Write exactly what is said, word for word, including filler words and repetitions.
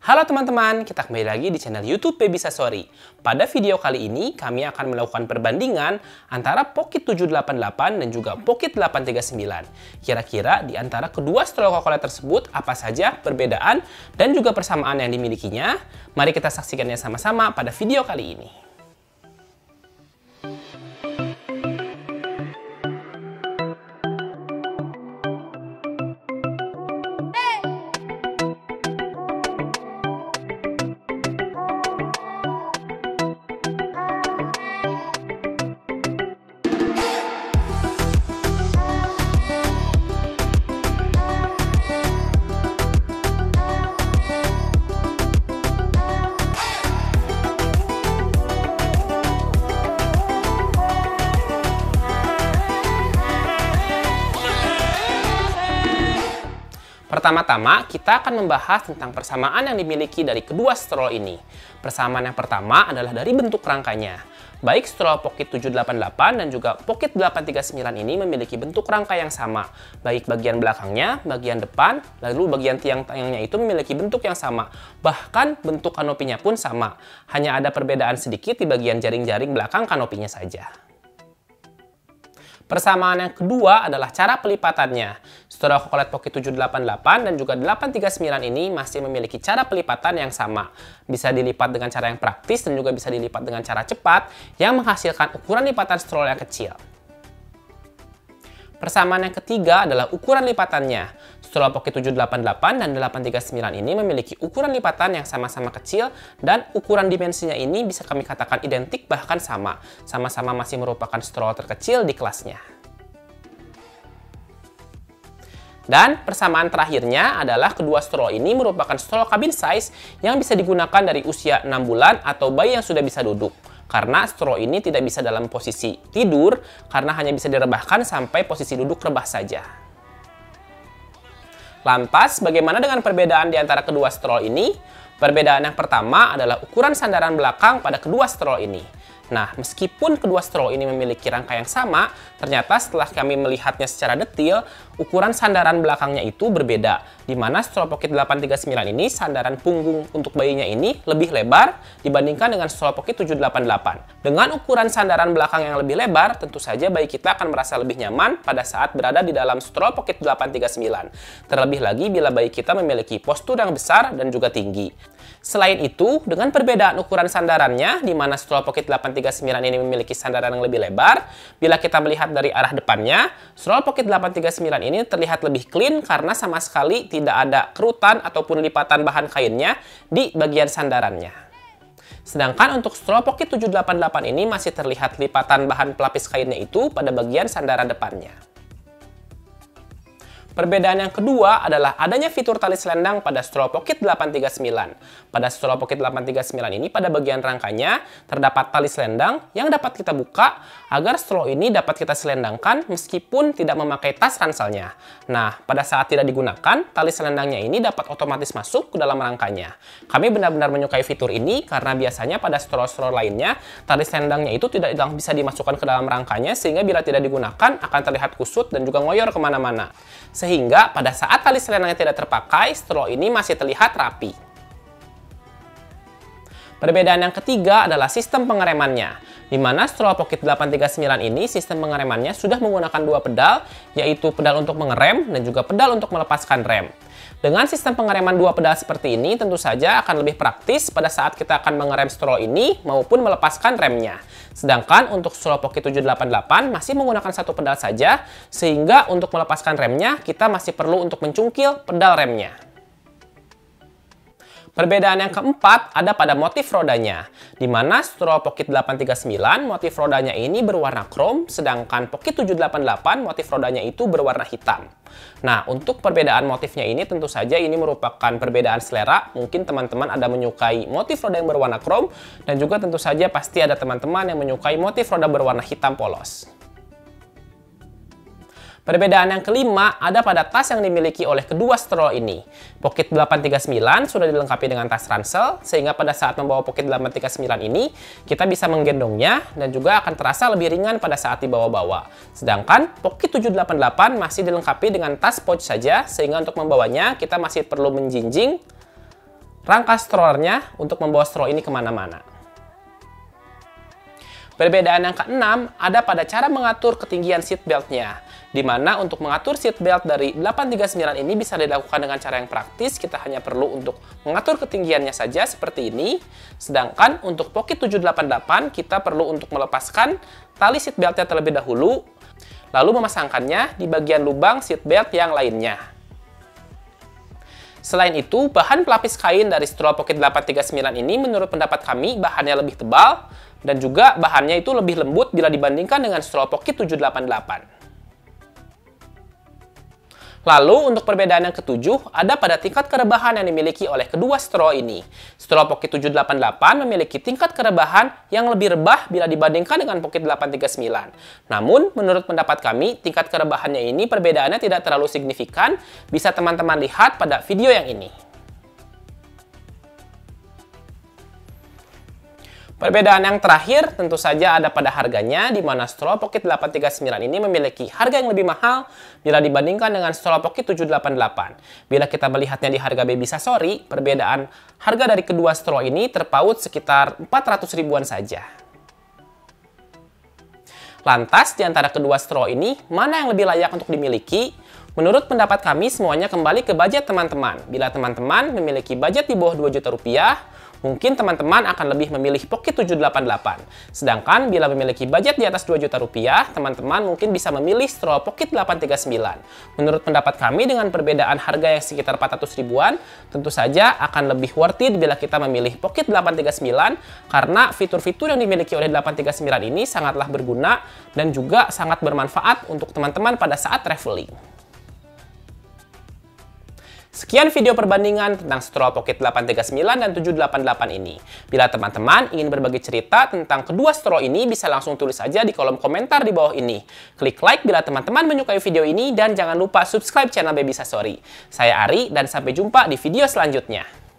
Halo teman-teman, kita kembali lagi di channel YouTube Baby Sasori. Pada video kali ini, kami akan melakukan perbandingan antara Pockit tujuh delapan delapan dan juga Pockit delapan tiga sembilan. Kira-kira di antara kedua setelah Cocolatte tersebut, apa saja perbedaan dan juga persamaan yang dimilikinya? Mari kita saksikannya sama-sama pada video kali ini. Pertama-tama, kita akan membahas tentang persamaan yang dimiliki dari kedua stroll ini. Persamaan yang pertama adalah dari bentuk rangkanya. Baik stroll Pockit tujuh delapan delapan dan juga Pockit delapan tiga sembilan ini memiliki bentuk rangka yang sama. Baik bagian belakangnya, bagian depan, lalu bagian tiang-tiangnya itu memiliki bentuk yang sama. Bahkan bentuk kanopinya pun sama. Hanya ada perbedaan sedikit di bagian jaring-jaring belakang kanopinya saja. Persamaan yang kedua adalah cara pelipatannya. Setelah Cocolatte Pockit tujuh delapan delapan dan juga delapan tiga sembilan ini masih memiliki cara pelipatan yang sama. Bisa dilipat dengan cara yang praktis dan juga bisa dilipat dengan cara cepat yang menghasilkan ukuran lipatan stroll yang kecil. Persamaan yang ketiga adalah ukuran lipatannya. Stroll Pockit tujuh delapan delapan dan delapan tiga sembilan ini memiliki ukuran lipatan yang sama-sama kecil dan ukuran dimensinya ini bisa kami katakan identik bahkan sama. Sama-sama masih merupakan stroll terkecil di kelasnya. Dan persamaan terakhirnya adalah kedua stroll ini merupakan stroll cabin size yang bisa digunakan dari usia enam bulan atau bayi yang sudah bisa duduk. Karena stroll ini tidak bisa dalam posisi tidur karena hanya bisa direbahkan sampai posisi duduk rebah saja. Lantas, bagaimana dengan perbedaan di antara kedua stroll ini? Perbedaan yang pertama adalah ukuran sandaran belakang pada kedua stroll ini. Nah, meskipun kedua stroll ini memiliki rangka yang sama, ternyata setelah kami melihatnya secara detil, ukuran sandaran belakangnya itu berbeda. Di mana stroll Pockit delapan tiga sembilan ini, sandaran punggung untuk bayinya ini lebih lebar dibandingkan dengan stroll Pockit tujuh delapan delapan. Dengan ukuran sandaran belakang yang lebih lebar, tentu saja bayi kita akan merasa lebih nyaman pada saat berada di dalam stroll Pockit delapan tiga sembilan. Terlebih lagi bila bayi kita memiliki postur yang besar dan juga tinggi. Selain itu, dengan perbedaan ukuran sandarannya, di mana stroll Pockit delapan tiga sembilan ini memiliki sandaran yang lebih lebar, bila kita melihat dari arah depannya, stroll Pockit delapan tiga sembilan ini terlihat lebih clean karena sama sekali tidak ada kerutan ataupun lipatan bahan kainnya di bagian sandarannya. Sedangkan untuk stroll Pockit tujuh delapan delapan ini masih terlihat lipatan bahan pelapis kainnya itu pada bagian sandaran depannya. Perbedaan yang kedua adalah adanya fitur tali selendang pada stroll Pockit delapan tiga sembilan. Pada stroll Pockit delapan tiga sembilan ini pada bagian rangkanya terdapat tali selendang yang dapat kita buka agar stroll ini dapat kita selendangkan meskipun tidak memakai tas ranselnya. Nah, pada saat tidak digunakan, tali selendangnya ini dapat otomatis masuk ke dalam rangkanya. Kami benar-benar menyukai fitur ini karena biasanya pada stroll-stroll lainnya tali selendangnya itu tidak bisa dimasukkan ke dalam rangkanya sehingga bila tidak digunakan akan terlihat kusut dan juga ngoyor kemana-mana. Sehingga pada saat tali selendangnya tidak terpakai, stroll ini masih terlihat rapi. Perbedaan yang ketiga adalah sistem pengeremannya. Di mana stroll Pockit delapan tiga sembilan ini sistem pengeremannya sudah menggunakan dua pedal, yaitu pedal untuk mengerem dan juga pedal untuk melepaskan rem. Dengan sistem pengereman dua pedal seperti ini tentu saja akan lebih praktis pada saat kita akan mengerem stroll ini maupun melepaskan remnya. Sedangkan untuk stroll Pockit tujuh delapan delapan masih menggunakan satu pedal saja sehingga untuk melepaskan remnya kita masih perlu untuk mencungkil pedal remnya. Perbedaan yang keempat ada pada motif rodanya, di mana stroll Pockit delapan tiga sembilan motif rodanya ini berwarna krom, sedangkan Pockit tujuh delapan delapan motif rodanya itu berwarna hitam. Nah, untuk perbedaan motifnya ini tentu saja ini merupakan perbedaan selera. Mungkin teman-teman ada menyukai motif roda yang berwarna krom, dan juga tentu saja pasti ada teman-teman yang menyukai motif roda berwarna hitam polos. Perbedaan yang kelima ada pada tas yang dimiliki oleh kedua stroll ini. Pockit delapan tiga sembilan sudah dilengkapi dengan tas ransel, sehingga pada saat membawa Pockit delapan tiga sembilan ini, kita bisa menggendongnya dan juga akan terasa lebih ringan pada saat dibawa-bawa. Sedangkan Pockit tujuh delapan delapan masih dilengkapi dengan tas pouch saja, sehingga untuk membawanya kita masih perlu menjinjing rangka strollernya untuk membawa stroll ini kemana-mana. Perbedaan yang keenam ada pada cara mengatur ketinggian seatbeltnya, di mana untuk mengatur seatbelt dari delapan tiga sembilan ini bisa dilakukan dengan cara yang praktis. Kita hanya perlu untuk mengatur ketinggiannya saja seperti ini. Sedangkan untuk Pockit tujuh delapan delapan kita perlu untuk melepaskan tali seatbeltnya terlebih dahulu, lalu memasangkannya di bagian lubang seatbelt yang lainnya. Selain itu, bahan pelapis kain dari stroll Pockit delapan tiga sembilan ini menurut pendapat kami bahannya lebih tebal, dan juga bahannya itu lebih lembut bila dibandingkan dengan stroll Pockit tujuh delapan delapan. Lalu untuk perbedaan yang ketujuh ada pada tingkat kerebahan yang dimiliki oleh kedua stroll ini. Stroll Pockit tujuh delapan delapan memiliki tingkat kerebahan yang lebih rebah bila dibandingkan dengan Pockit delapan tiga sembilan. Namun menurut pendapat kami tingkat kerebahannya ini perbedaannya tidak terlalu signifikan, bisa teman-teman lihat pada video yang ini. Perbedaan yang terakhir tentu saja ada pada harganya, di mana stroll Pockit delapan tiga sembilan ini memiliki harga yang lebih mahal bila dibandingkan dengan stroll Pockit tujuh delapan delapan. Bila kita melihatnya di harga Baby Sasori, perbedaan harga dari kedua stroll ini terpaut sekitar empat ratus ribuan saja. Lantas di antara kedua stroll ini, mana yang lebih layak untuk dimiliki? Menurut pendapat kami semuanya kembali ke budget teman-teman. Bila teman-teman memiliki budget di bawah dua juta rupiah, mungkin teman-teman akan lebih memilih Pockit tujuh delapan delapan. Sedangkan bila memiliki budget di atas dua juta rupiah, teman-teman mungkin bisa memilih stroll Pockit delapan tiga sembilan. Menurut pendapat kami dengan perbedaan harga yang sekitar empat ratus ribuan, tentu saja akan lebih worth it bila kita memilih Pockit delapan tiga sembilan karena fitur-fitur yang dimiliki oleh delapan tiga sembilan ini sangatlah berguna dan juga sangat bermanfaat untuk teman-teman pada saat traveling. Sekian video perbandingan tentang stroll Pockit delapan tiga sembilan dan tujuh delapan delapan ini. Bila teman-teman ingin berbagi cerita tentang kedua stroll ini, bisa langsung tulis saja di kolom komentar di bawah ini. Klik like bila teman-teman menyukai video ini dan jangan lupa subscribe channel Baby Sasori. Saya Ari dan sampai jumpa di video selanjutnya.